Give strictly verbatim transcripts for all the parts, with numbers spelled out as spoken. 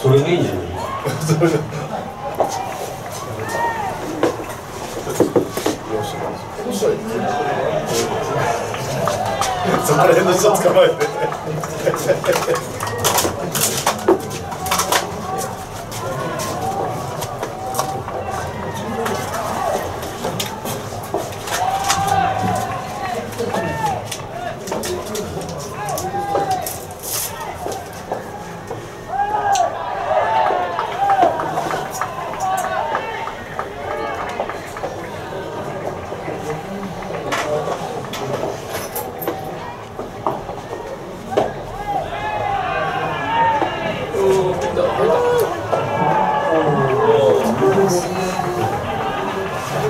それがいいんじゃないそこら辺の人捕まえて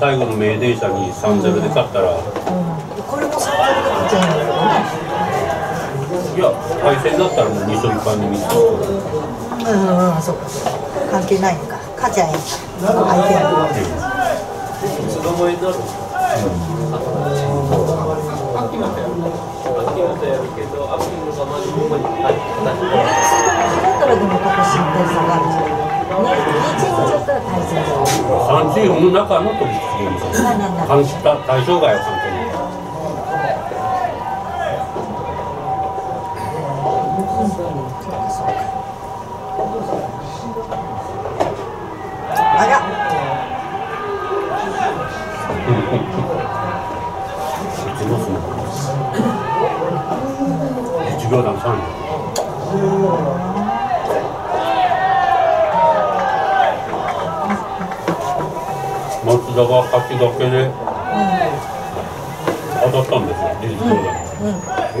最後の名電車にさんたいゼロで勝ったら、これもさんたいゼロで勝っちゃうんだよね。いや、敗戦だったらもうにしょういっぱいでみっつ。うんうん、そうかそうか、関係ないのか、勝ちゃいいんだ、相手は。つどもえになるんですか。秋までやるけど、秋のままにここに入ってたりとか。だったらでも、ここ進展下がる。ね、にチームちょっとは対戦する。さんチームの中のトップチーム。対象外は関係ない。あら。いちびょうだんさんびょう。松田が勝ちだけで当たったんですよ、理事長で。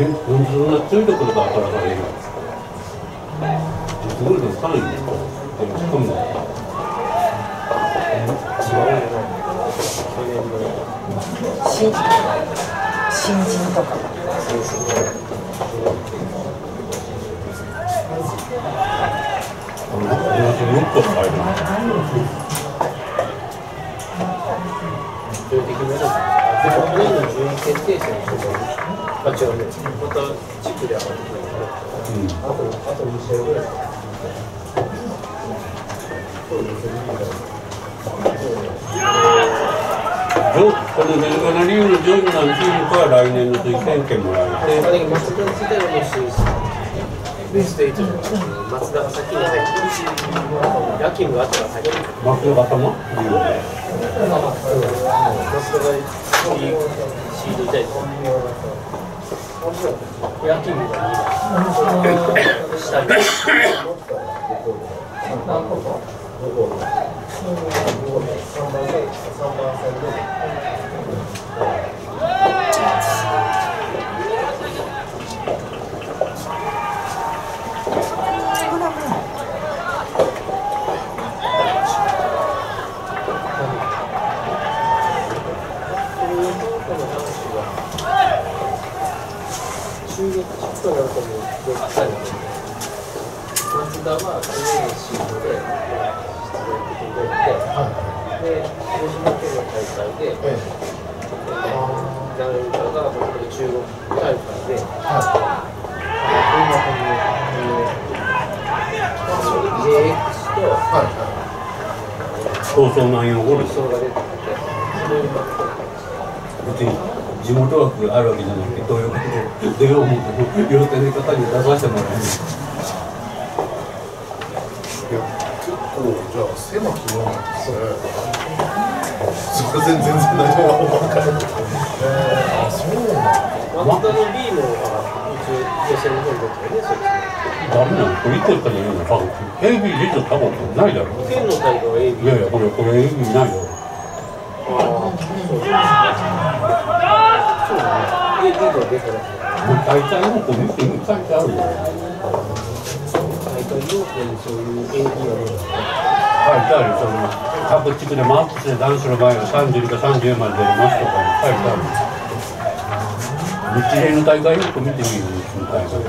え、そんな強いところが当たらされるの？すごいです、さんいですか？でも、しかも、新人とか。同じよんこ入る。でも、去年の順位決定戦の人が、また、地区で上がってくるから、あとにしあいぐらい。この年間のリーグの上位のチームから来年の推薦権もらえて、松田についてはもう、ベストはちの松田が先に入って、野球部があったら先に入って。マスターがいいシードいたいです。夜勤みたいなしたりとなるともうろくさいなので、松田は関連のシートで出場的に出て、広島県の大会で、ダウンタが本当に中国大会で、今、ジェーエックス と、放送内容を放送が出てきて、そういうことになってます。地元枠があるわけじゃなくて、どういうことで出ようも両手の方に出させてもらえるんですか。いや、結構、じゃあ、狭きもんですね。それ全然何も分からなくて。あ、そうなんだ。松田の B も、一応、女性の方に出てるね、そっちの。ダメなの、これいっこやったらいいの、多分。エービー 出ちゃったことないだろう。県の大会は エービー。いやいや、これ、これ エービー ないよ。ああ、そうですね。そうだね。大体もこう見て、大体あるよ。大体両方にそういう演技があるよ。大体ある。各地区でマックスで男子の場合はさんじゅうにかさんじゅうよんまで出れますとか書いてある。日例の大会よく見てみるその大会。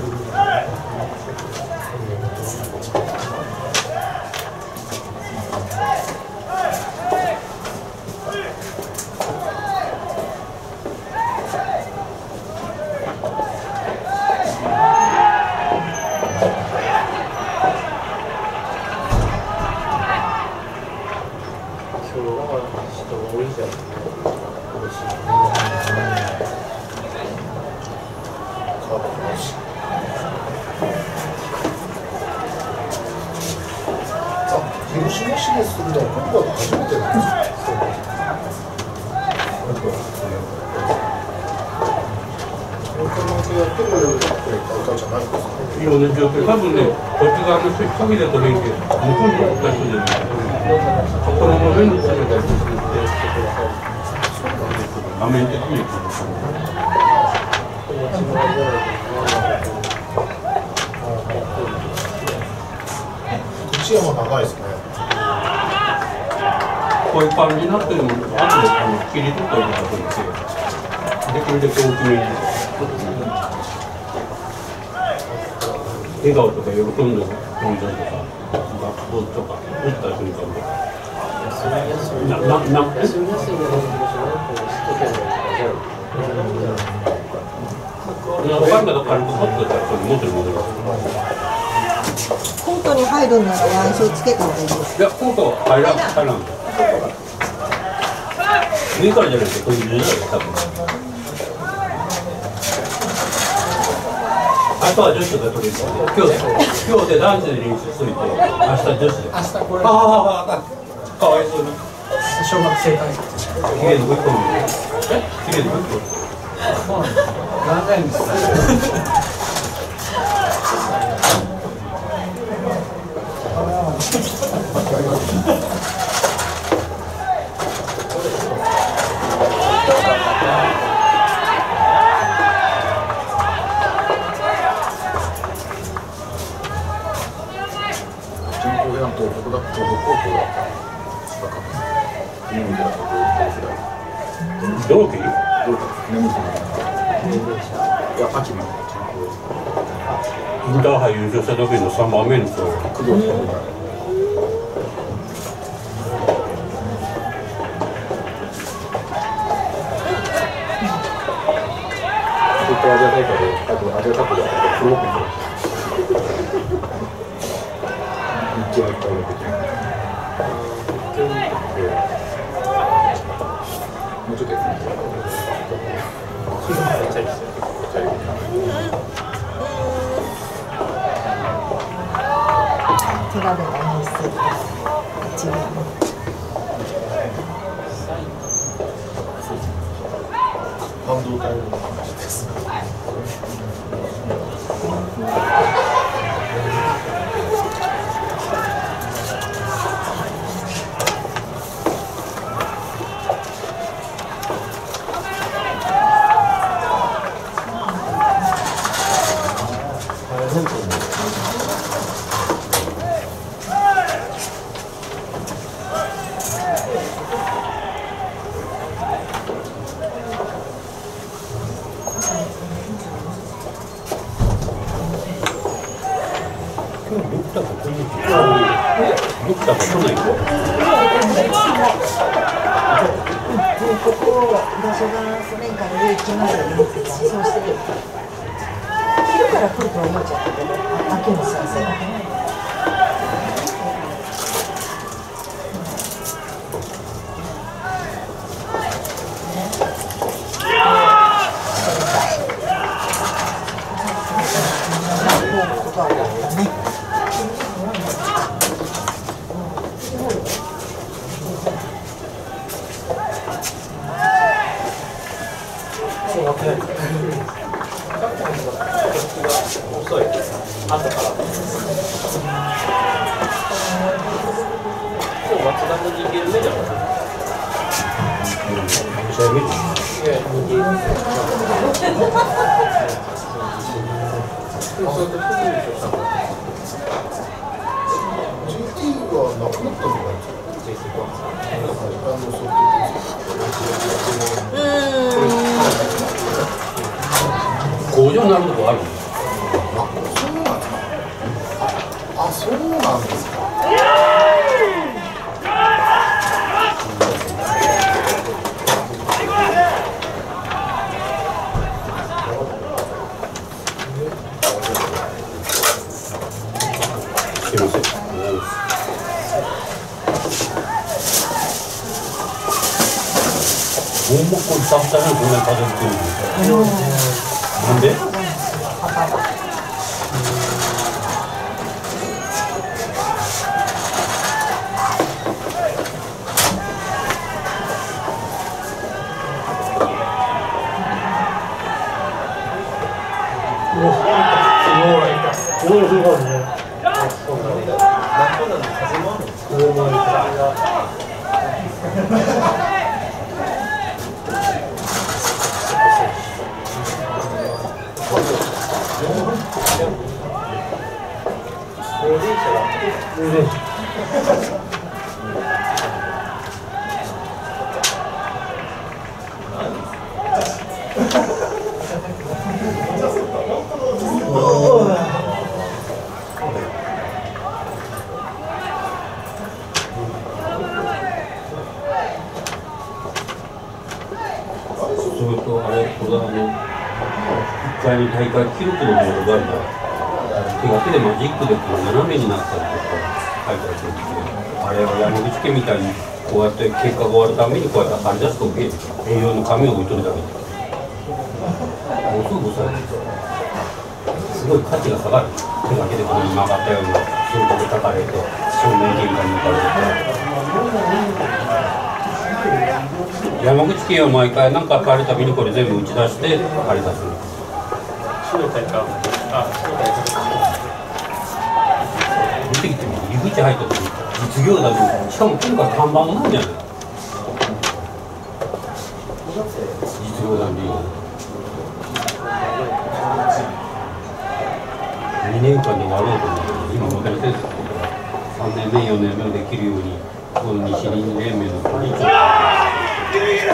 多分ね、こっち側の人、影だと勉強、向こうに行った人じゃない、心の上に詰めたりするって、画面的に口は長いですね。こういう感じになってるのも、あとで切り取ったりとかして、できるだけ大きめに。笑顔とか喜んでるんだとか、学校とか、打った瞬間とか。コートに入るんなら、内緒つけた方がいいです。いや、コート入らん、入らん。上からじゃないと、こういうのじゃない、多分。あとは女子で取り入れて、今日今日で男子で練習しといて、明日女子で。明日これ。ああああ、かわいそうに。小学生会。きれいにぶっ込む。え？きれいにぶっ込む。そうなんです。長いんです。同期？同期。いや、秋まで。インターハイ優勝した時のさんばんめの人。ずっとアジア大会で、あとアジアカップで、プロオープンで。一応、一回だけ。もうちょっとやってみて。怪我ではないです。一応。半導体の話です。 육자 버튼이 있고 육자 버튼이 있고ここ場所がソ連から上行きますよね。そうして昼から来ると思っちゃってね、秋の先生が。 毎回何か借りたびにこれ全部打ち出して借り出す。見てきても入り口入った時実業団にしかも今回看板がないじゃない。実業団リーグにねんかんになろうと思って今モデルテストとかさんねんめよねんめできるようにこの西日連盟のこれに。 こういう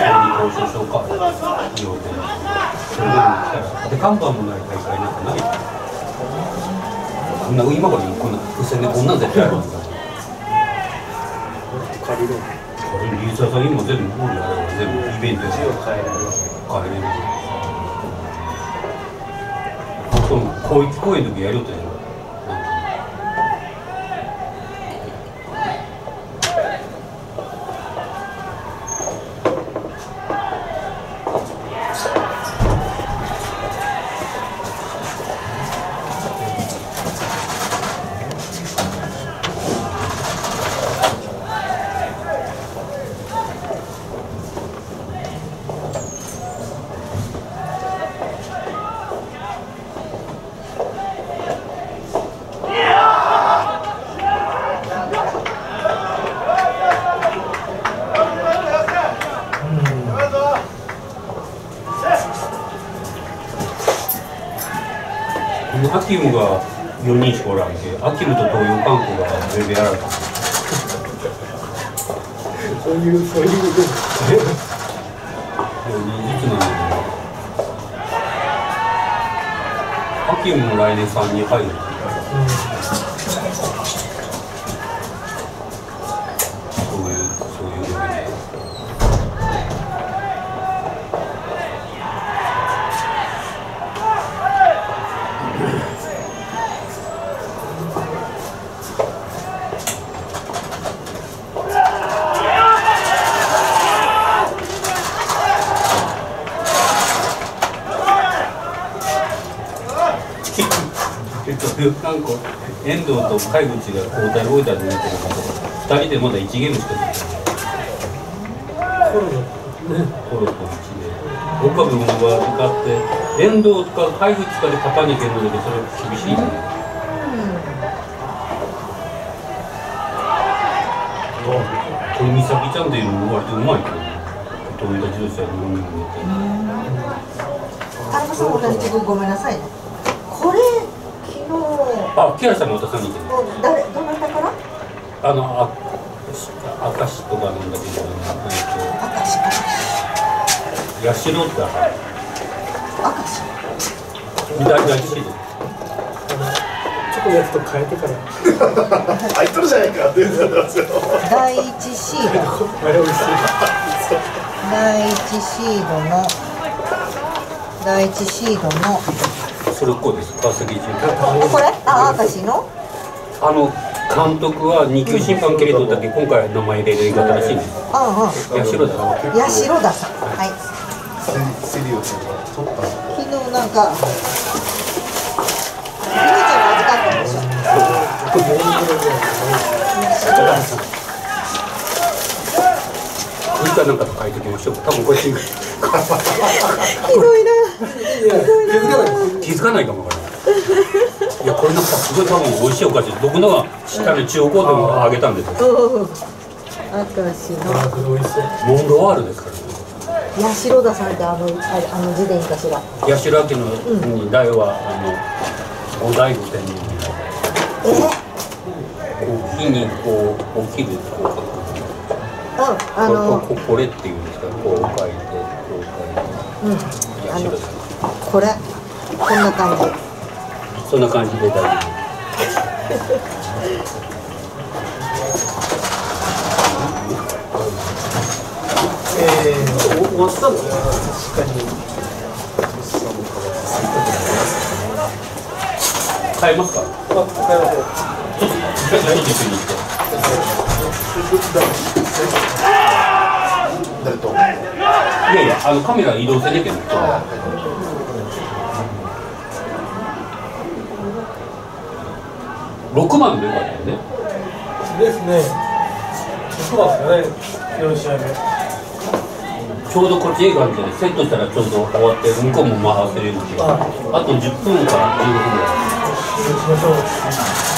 公演の時やりよったやん。 ハキムも来年さんに入る。なんか遠藤と海口が交代置いたじゃないけど、ふたりでまだいちゲームしかない。コロコロといちで岡部は向かって遠藤か海口かで勝たにいけるので、それは厳しいじゃない。これ美咲ちゃんでいうの割とうまいけどね。友達同士は飲みに行って田中さんも同じくごめんなさいね。これ昨日あ、木原さんも渡さんにいてる。誰、どなたから？あの、あ、明石とかなんだけど、明石ヤシロってある。明石左がヤシロやつと変えてから入っとるじゃないかって言うんですよ。第一シード第一シードの第一シードのそれこうです。川崎一郎これあ明石のあの監督は二級審判蹴り取ったっけ、今回名前入れる言い方らしいんです。ヤシロダヤシロダさんはい昨日なんかこれかなんかと書いておきましょう。多分これひどいな。気づかないかもわからない。いやこれなんかすごい多分美味しいお菓子。僕のはしっかり中央コートもあげたんですよ。私のモンロワールですから。ヤシロダさんってあのあの字でいいかしら。ヤシロダ家のに代はあのお醍醐天皇。え木にこう起きるこう書く、あのこれっていうんですか、こう書いてこう書いて、うん、あのこれこんな感じそんな感じで大丈夫。えー、お松さん買えますか？あ、買えます。ちょっと何時に行って。誰と？いやいや、あのカメラ移動せねえけど。六番でよかったよね。ですね。そうですかね。よろしいね。ちょうどこっちいい感じでセットしたらちょうど終わって向こうも回せるんで。あと十分から十五分ぐらい。よろしくお願いします。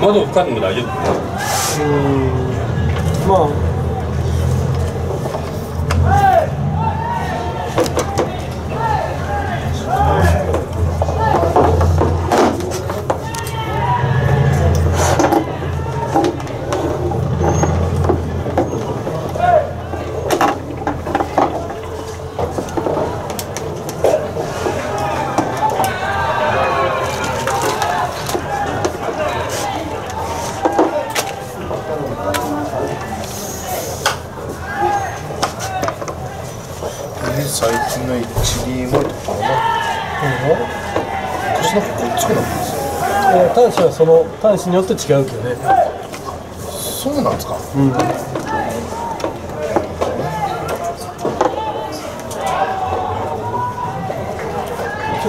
窓深くも大丈夫。うんまあの一輪を腰のこっちくなってますよ。端子はその端子によって違うけどね。そうなんですか。うん。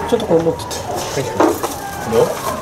ちょっとこれ持ってって。はい。どう？